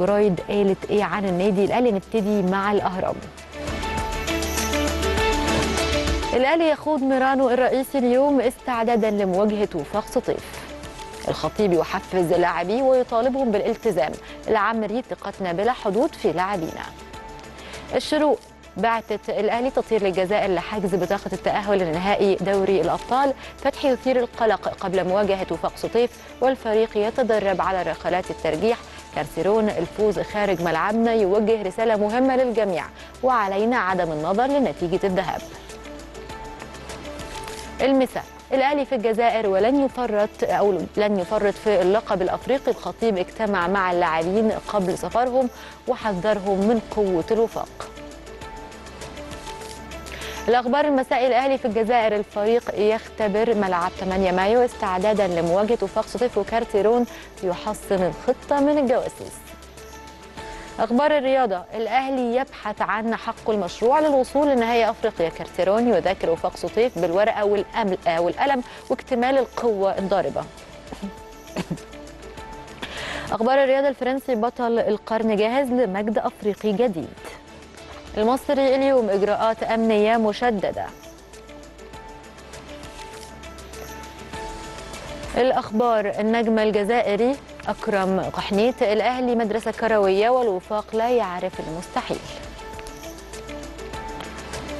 الجرايد قالت ايه عن النادي الاهلي. نبتدي مع الاهرام. الاهلي يخوض ميرانو الرئيسي اليوم استعدادا لمواجهه وفاق سطيف. الخطيب يحفز لاعبيه ويطالبهم بالالتزام. العمري ثقتنا بلا حدود في لاعبينا. الشروق بعتت الاهلي تطير للجزائر لحجز بطاقه التاهل لنهائي دوري الابطال. فتحي يثير القلق قبل مواجهه وفاق سطيف والفريق يتدرب على رحلات الترجيح. كارتيرون الفوز خارج ملعبنا يوجه رساله مهمه للجميع، وعلينا عدم النظر لنتيجه الذهاب. المساء الاهلي في الجزائر ولن يفرط او لن يفرط في اللقب الافريقي. الخطيب اجتمع مع اللاعبين قبل سفرهم وحذرهم من قوه الوفاق. الاخبار المساء الاهلي في الجزائر الفريق يختبر ملعب 8 مايو استعدادا لمواجهه وفاق سطيف، وكارتيرون يحصن الخطه من الجواسيس. اخبار الرياضه الاهلي يبحث عن حقه المشروع للوصول لنهائي افريقيا. كارتيرون يذاكر وفاق سطيف بالورقه والقلم واكتمال القوه الضاربه. اخبار الرياضه الفرنسي بطل القرن جاهز لمجد افريقي جديد. المصري اليوم إجراءات أمنية مشددة. الأخبار النجم الجزائري أكرم قحنيت. الأهلي مدرسة كروية والوفاق لا يعرف المستحيل.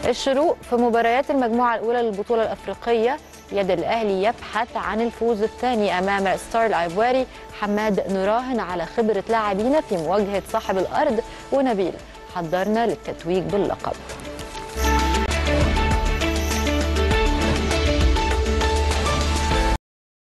الشروق في مباريات المجموعة الأولى للبطولة الأفريقية. يد الأهلي يبحث عن الفوز الثاني أمام ستار العبواري. حماد نراهن على خبرة لاعبينا في مواجهة صاحب الأرض. ونبيل حضرنا للتتويج باللقب.